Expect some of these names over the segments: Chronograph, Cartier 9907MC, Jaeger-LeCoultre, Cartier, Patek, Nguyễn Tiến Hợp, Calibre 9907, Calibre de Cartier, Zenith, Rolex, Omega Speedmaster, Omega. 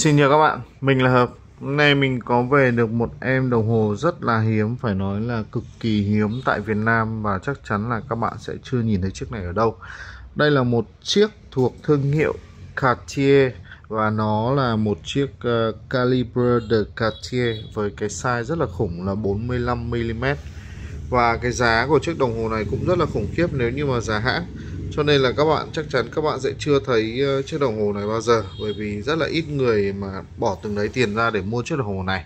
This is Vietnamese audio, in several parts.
Xin chào các bạn, mình là Hợp. Hôm nay mình có về được một em đồng hồ rất là hiếm, phải nói là cực kỳ hiếm tại Việt Nam. Và chắc chắn là các bạn sẽ chưa nhìn thấy chiếc này ở đâu. Đây là một chiếc thuộc thương hiệu Cartier. Và nó là một chiếc Calibre de Cartier với cái size rất là khủng là 45mm. Và cái giá của chiếc đồng hồ này cũng rất là khủng khiếp nếu như mà giá hãng. Cho nên là các bạn chắc chắn các bạn sẽ chưa thấy chiếc đồng hồ này bao giờ, bởi vì rất là ít người mà bỏ từng đấy tiền ra để mua chiếc đồng hồ này.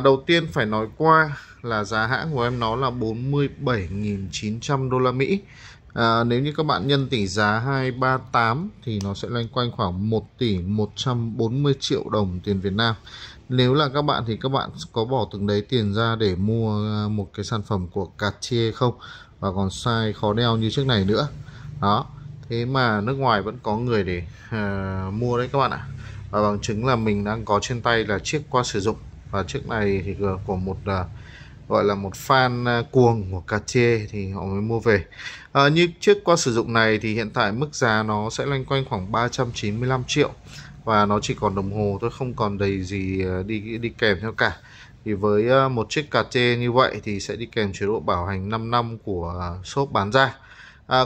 Đầu tiên phải nói qua là giá hãng của em nó là 47.900 đô la Mỹ. Nếu như các bạn nhân tỷ giá 238 thì nó sẽ loanh quanh khoảng 1 tỷ 140 triệu đồng tiền Việt Nam. Nếu là các bạn thì các bạn có bỏ từng đấy tiền ra để mua một cái sản phẩm của Cartier không? Và còn size khó đeo như chiếc này nữa. Đó, thế mà nước ngoài vẫn có người để mua đấy các bạn ạ. Và bằng chứng là mình đang có trên tay là chiếc qua sử dụng. Và chiếc này thì của một gọi là một fan cuồng của Cartier thì họ mới mua về. Như chiếc qua sử dụng này thì hiện tại mức giá nó sẽ loanh quanh khoảng 395 triệu. Và nó chỉ còn đồng hồ thôi, không còn đầy gì đi kèm theo cả. Thì với một chiếc Cartier như vậy thì sẽ đi kèm chế độ bảo hành 5 năm của shop bán ra.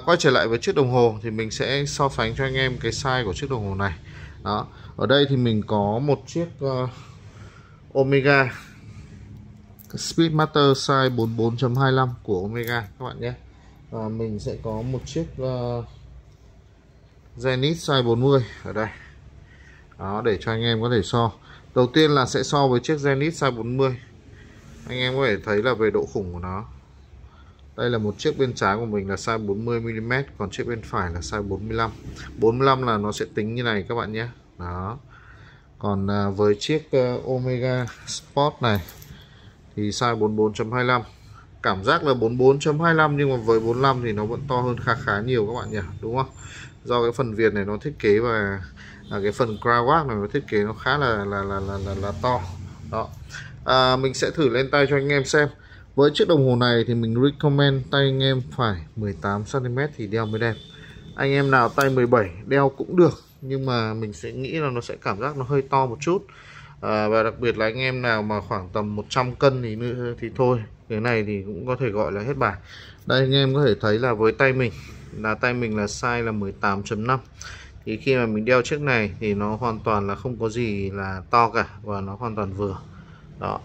Quay trở lại với chiếc đồng hồ thì mình sẽ so sánh cho anh em cái size của chiếc đồng hồ này. Đó. Ở đây thì mình có một chiếc Omega Speedmaster size 44.25 của Omega các bạn nhé. Và mình sẽ có một chiếc Zenith size 40 ở đây. Đó, để cho anh em có thể so. Đầu tiên là sẽ so với chiếc Zenith size 40. Anh em có thể thấy là về độ khủng của nó. Đây là một chiếc bên trái của mình là size 40mm, còn chiếc bên phải là size 45. 45 là nó sẽ tính như này các bạn nhé. Đó. Còn với chiếc Omega Sport này thì size 44.25. Cảm giác là 44.25 nhưng mà với 45 thì nó vẫn to hơn khá nhiều các bạn nhỉ, đúng không? Do cái phần viền này nó thiết kế và cái phần crown này nó thiết kế nó khá là to. Đó. Mình sẽ thử lên tay cho anh em xem. Với chiếc đồng hồ này thì mình recommend tay anh em phải 18cm thì đeo mới đẹp. Anh em nào tay 17 đeo cũng được, nhưng mà mình sẽ nghĩ là nó sẽ cảm giác nó hơi to một chút. Và đặc biệt là anh em nào mà khoảng tầm 100 cân thì thôi, cái này thì cũng có thể gọi là hết bài. Đây anh em có thể thấy là với tay mình là size là 18.5. Thì khi mà mình đeo chiếc này thì nó hoàn toàn là không có gì là to cả, và nó hoàn toàn vừa. Đó.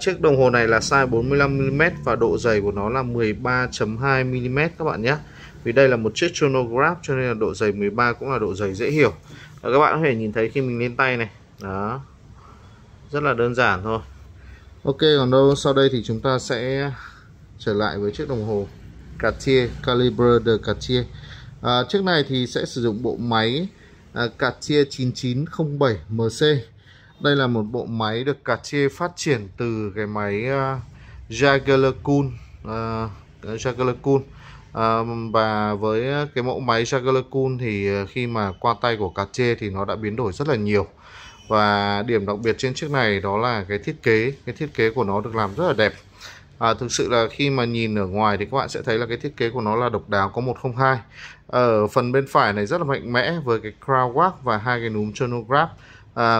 Chiếc đồng hồ này là size 45mm và độ dày của nó là 13.2mm các bạn nhé. Vì đây là một chiếc Chronograph cho nên là độ dày 13 cũng là độ dày dễ hiểu. Và các bạn có thể nhìn thấy khi mình lên tay này. Đó. Rất là đơn giản thôi. Ok, còn đâu sau đây thì chúng ta sẽ trở lại với chiếc đồng hồ Cartier, Calibre de Cartier. Chiếc này thì sẽ sử dụng bộ máy Cartier 9907MC. Đây là một bộ máy được Cartier phát triển từ cái máy Jaeger-LeCoultre. Và với cái mẫu máy Jaeger-LeCoultre thì khi mà qua tay của Cartier thì nó đã biến đổi rất là nhiều. Và điểm đặc biệt trên chiếc này đó là cái thiết kế của nó được làm rất là đẹp. Thực sự là khi mà nhìn ở ngoài thì các bạn sẽ thấy là cái thiết kế của nó là độc đáo, có 102. Ở phần bên phải này rất là mạnh mẽ với cái crown work và hai cái núm chronograph.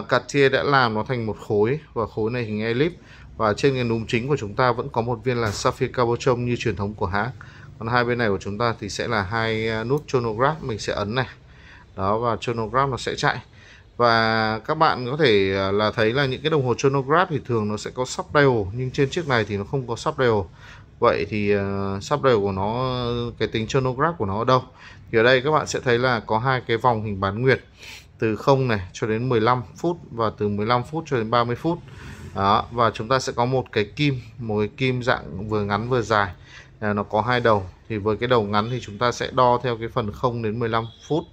Cartier đã làm nó thành một khối, và khối này hình elip. Và trên cái núm chính của chúng ta vẫn có một viên là sapphire cabochon như truyền thống của hãng. Còn hai bên này của chúng ta thì sẽ là hai nút chronograph, mình sẽ ấn này. Đó, và chronograph nó sẽ chạy. Và các bạn có thể là thấy là những cái đồng hồ chronograph thì thường nó sẽ có sub dial, nhưng trên chiếc này thì nó không có sub dial. Vậy thì sub dial của nó, cái tính chronograph của nó ở đâu? Thì ở đây các bạn sẽ thấy là có hai cái vòng hình bán nguyệt từ 0 này cho đến 15 phút và từ 15 phút cho đến 30 phút. Đó, và chúng ta sẽ có một cái kim dạng vừa ngắn vừa dài. Nó có hai đầu. Thì với cái đầu ngắn thì chúng ta sẽ đo theo cái phần 0 đến 15 phút.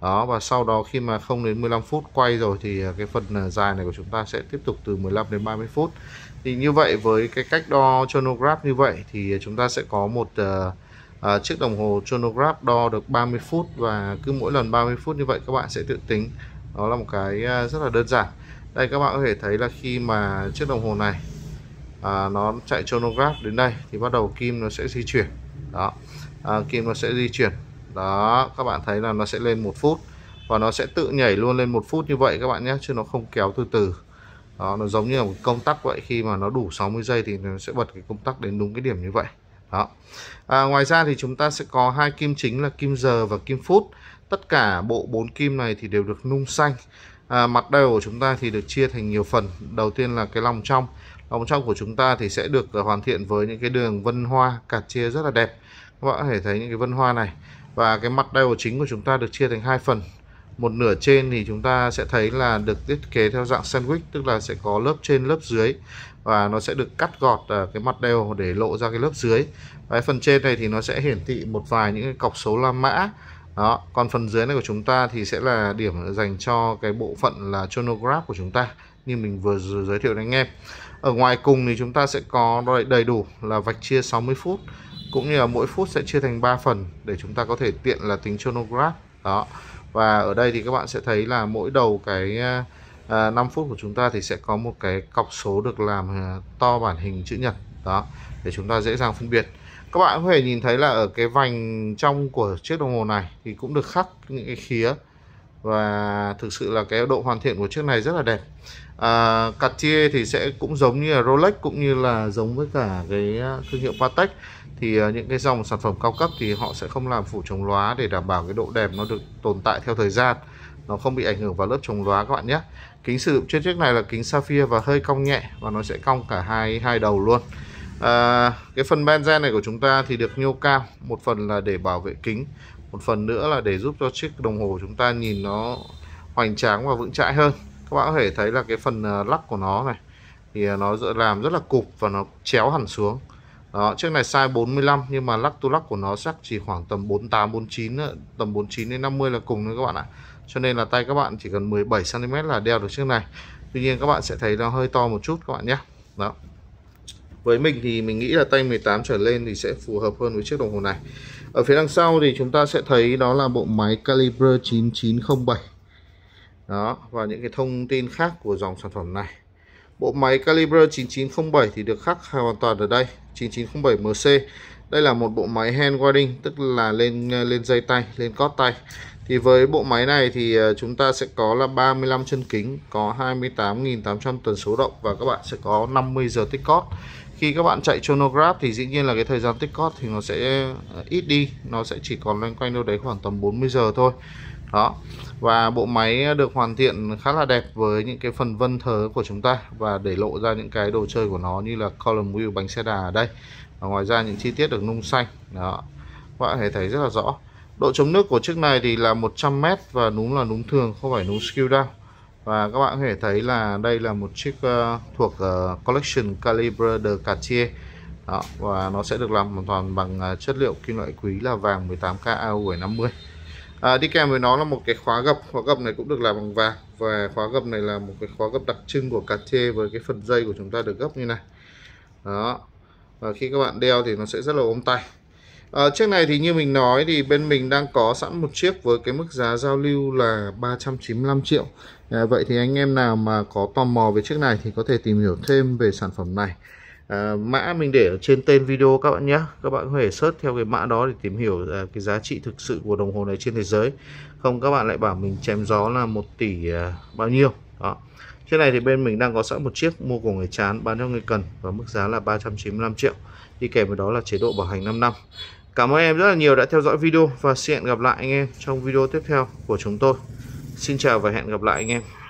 Đó, và sau đó khi mà 0 đến 15 phút quay rồi thì cái phần dài này của chúng ta sẽ tiếp tục từ 15 đến 30 phút. Thì như vậy với cái cách đo chronograph như vậy thì chúng ta sẽ có một chiếc đồng hồ chronograph đo được 30 phút, và cứ mỗi lần 30 phút như vậy các bạn sẽ tự tính. Đó là một cái rất là đơn giản. Đây các bạn có thể thấy là khi mà chiếc đồng hồ này nó chạy chronograph đến đây thì bắt đầu kim nó sẽ di chuyển. Đó, kim nó sẽ di chuyển. Đó, các bạn thấy là nó sẽ lên 1 phút. và nó sẽ tự nhảy luôn lên 1 phút như vậy các bạn nhé, chứ nó không kéo từ từ. Đó, nó giống như là một công tắc vậy, khi mà nó đủ 60 giây thì nó sẽ bật cái công tắc đến đúng cái điểm như vậy. Đó. Ngoài ra thì chúng ta sẽ có 2 kim chính là kim giờ và kim phút. Tất cả bộ 4 kim này thì đều được nung xanh. Mặt đều của chúng ta thì được chia thành nhiều phần. Đầu tiên là cái lòng trong. Lòng trong của chúng ta thì sẽ được hoàn thiện với những cái đường vân hoa Cartier rất là đẹp. Các bạn có thể thấy những cái vân hoa này. Và cái mặt đều chính của chúng ta được chia thành 2 phần. Một nửa trên thì chúng ta sẽ thấy là được thiết kế theo dạng sandwich, tức là sẽ có lớp trên lớp dưới và nó sẽ được cắt gọt cái mặt đều để lộ ra cái lớp dưới. Và phần trên này thì nó sẽ hiển thị một vài những cái cọc số la mã. Đó, còn phần dưới này của chúng ta thì sẽ là điểm dành cho cái bộ phận là chronograph của chúng ta như mình vừa giới thiệu đến anh em. Ở ngoài cùng thì chúng ta sẽ có đầy đủ là vạch chia 60 phút, cũng như là mỗi phút sẽ chia thành 3 phần để chúng ta có thể tiện là tính chronograph. Đó. Và ở đây thì các bạn sẽ thấy là mỗi đầu cái 5 phút của chúng ta thì sẽ có một cái cọc số được làm to bản hình chữ nhật. Đó, để chúng ta dễ dàng phân biệt. Các bạn có thể nhìn thấy là ở cái vành trong của chiếc đồng hồ này thì cũng được khắc những cái khía. Và thực sự là cái độ hoàn thiện của chiếc này rất là đẹp. Cartier thì sẽ cũng giống như là Rolex, cũng như là giống với cả cái thương hiệu Patek. Thì những cái dòng sản phẩm cao cấp thì họ sẽ không làm phủ chống lóa để đảm bảo cái độ đẹp nó được tồn tại theo thời gian, nó không bị ảnh hưởng vào lớp chống lóa các bạn nhé. Kính sử dụng trên chiếc này là kính sapphire và hơi cong nhẹ, và nó sẽ cong cả hai đầu luôn. Cái phần ben ren này của chúng ta thì được nhô cao, một phần là để bảo vệ kính, một phần nữa là để giúp cho chiếc đồng hồ của chúng ta nhìn nó hoành tráng và vững chãi hơn. Các bạn có thể thấy là cái phần lắc của nó này thì nó làm rất là cụp và nó chéo hẳn xuống. Đó, chiếc này size 45 nhưng mà lắc tu lắc của nó chắc chỉ khoảng tầm 48, 49, tầm 49 đến 50 là cùng thôi các bạn ạ. Cho nên là tay các bạn chỉ cần 17cm là đeo được chiếc này. Tuy nhiên các bạn sẽ thấy nó hơi to một chút các bạn nhé. Đó. Với mình thì mình nghĩ là tay 18 trở lên thì sẽ phù hợp hơn với chiếc đồng hồ này. Ở phía đằng sau thì chúng ta sẽ thấy đó là bộ máy Calibre 9907. Đó, và những cái thông tin khác của dòng sản phẩm này. Bộ máy Calibre 9907 thì được khắc hoàn toàn ở đây, 9907MC. Đây là một bộ máy hand winding, tức là lên dây tay, lên cót tay. Thì với bộ máy này thì chúng ta sẽ có là 35 chân kính, có 28.800 tần số động và các bạn sẽ có 50 giờ tích cót. Khi các bạn chạy chronograph thì dĩ nhiên là cái thời gian tích cót thì nó sẽ ít đi, nó sẽ chỉ còn loanh quanh đâu đấy khoảng tầm 40 giờ thôi. Đó. Và bộ máy được hoàn thiện khá là đẹp với những cái phần vân thớ của chúng ta và để lộ ra những cái đồ chơi của nó như là column wheel, bánh xe đà ở đây. Và ngoài ra những chi tiết được nung xanh. Đó. Các bạn có thể thấy rất là rõ. Độ chống nước của chiếc này thì là 100m và núm là núm thường, không phải núm screw down. Và các bạn có thể thấy là đây là một chiếc thuộc collection Calibre de Cartier. Đó. Và nó sẽ được làm hoàn toàn bằng chất liệu kim loại quý là vàng 18K AU750. Đi kèm với nó là một cái khóa gập này cũng được làm bằng vàng. Và khóa gập này là một cái khóa gập đặc trưng của Cartier với cái phần dây của chúng ta được gấp như này. Đó. Và khi các bạn đeo thì nó sẽ rất là ôm tay. Chiếc này thì như mình nói thì bên mình đang có sẵn một chiếc với cái mức giá giao lưu là 395 triệu. Vậy thì anh em nào mà có tò mò về chiếc này thì có thể tìm hiểu thêm về sản phẩm này. Mã mình để ở trên tên video các bạn nhé. Các bạn có thể search theo cái mã đó để tìm hiểu cái giá trị thực sự của đồng hồ này trên thế giới. Không các bạn lại bảo mình chém gió là 1 tỷ bao nhiêu. Đó. Chiếc này thì bên mình đang có sẵn một chiếc, mua của người chán bán cho người cần và mức giá là 395 triệu. Đi kèm với đó là chế độ bảo hành 5 năm. Cảm ơn em rất là nhiều đã theo dõi video và xin hẹn gặp lại anh em trong video tiếp theo của chúng tôi. Xin chào và hẹn gặp lại anh em.